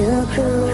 your crew.